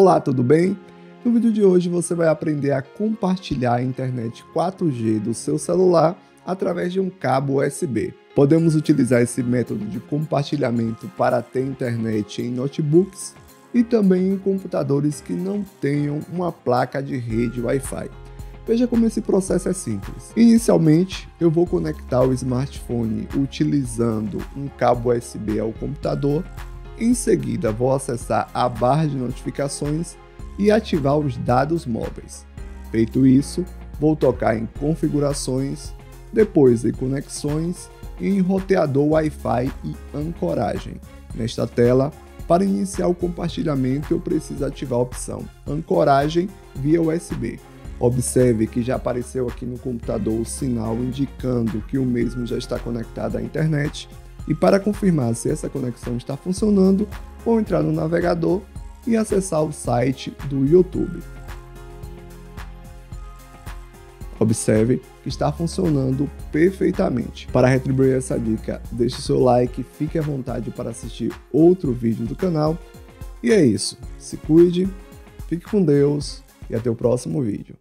Olá, tudo bem? No vídeo de hoje você vai aprender a compartilhar a internet 4G do seu celular através de um cabo USB. Podemos utilizar esse método de compartilhamento para ter internet em notebooks e também em computadores que não tenham uma placa de rede Wi-Fi. Veja como esse processo é simples. Inicialmente, eu vou conectar o smartphone utilizando um cabo USB ao computador. Em seguida, vou acessar a barra de notificações e ativar os dados móveis. Feito isso, vou tocar em configurações, depois em conexões e em roteador Wi-Fi e ancoragem. Nesta tela, para iniciar o compartilhamento, eu preciso ativar a opção ancoragem via USB. Observe que já apareceu aqui no computador o sinal indicando que o mesmo já está conectado à internet. E para confirmar se essa conexão está funcionando, vou entrar no navegador e acessar o site do YouTube. Observe que está funcionando perfeitamente. Para retribuir essa dica, deixe seu like, fique à vontade para assistir outro vídeo do canal. E é isso, se cuide, fique com Deus e até o próximo vídeo.